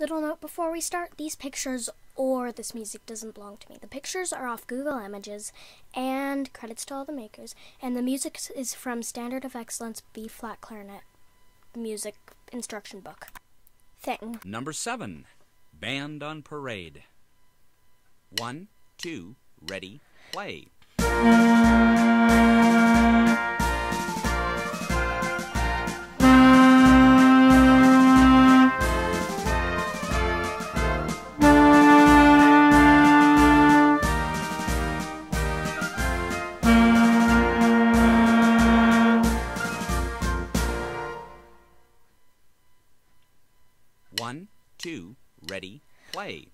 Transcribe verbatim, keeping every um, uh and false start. Little note before we start, these pictures or this music doesn't belong to me. The pictures are off Google Images, and credits to all the makers, and the music is from Standard of Excellence B-flat clarinet music instruction book thing. Number seven, Band on Parade. One, two, ready, play. One, two, ready, play.